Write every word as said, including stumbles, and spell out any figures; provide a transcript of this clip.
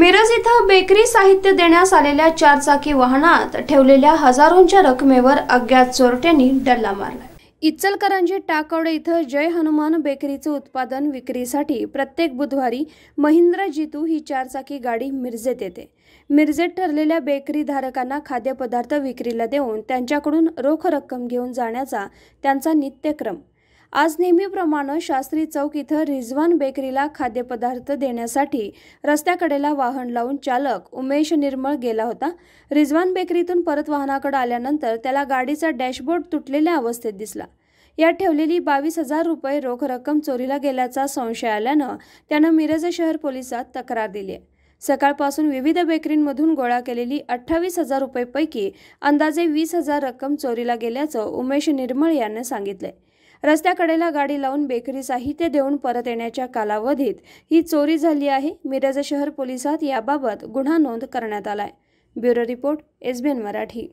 मिरज इथं बेकरी साहित्य देण्यास आलेल्या चारचाकी वाहनात ठेवलेल्या हजारोंच्या रकमेवर अज्ञात चोरट्यांनी डल्ला मारला. इचलकरंजी टाकवडे इथं जय हनुमान बेकरीचं उत्पादन विक्रीसाठी प्रत्येक बुधवारी महिंद्रा जितू ही चारचाकी गाडी मिरजेत येते. मिरजेत ठरलेल्या बेकरी धारकांना खाद्यपदार्थ विक्रीला देऊन त्यांच्याकडून रोख रक्कम घेऊन जाण्याचा त्यांचा नित्यक्रम. आज नेहमीप्रमाणे शास्त्री चौक इथं रिजवान बेकरीला खाद्यपदार्थ देण्यासाठी रस्त्याकडेला वाहन लावून चालक उमेश निर्मळ गेला होता. रिजवान बेकरीतून परत वाहनाकडे आल्यानंतर त्याला गाडीचा डॅशबोर्ड तुटलेल्या अवस्थेत दिसला. यात ठेवलेली बावीस हजार रुपये रोख रक्कम चोरीला गेल्याचा संशय आल्यानं त्यानं मिरज शहर पोलिसात तक्रार दिली आहे. सकाळपासून विविध बेकरींमधून गोळा केलेली अठ्ठावीस हजार रुपयेपैकी अंदाजे वीस हजार रक्कम चोरीला गेल्याचं उमेश निर्मळ यांनी सांगितलं. रस्त्याकडेला गाडी लावून बेकरी साहित्य देऊन परत येण्याच्या कालावधीत ही चोरी झाली आहे. मिरज शहर पोलिसात याबाबत गुन्हा नोंद करण्यात आलाय. Bureau report S B N Marathi.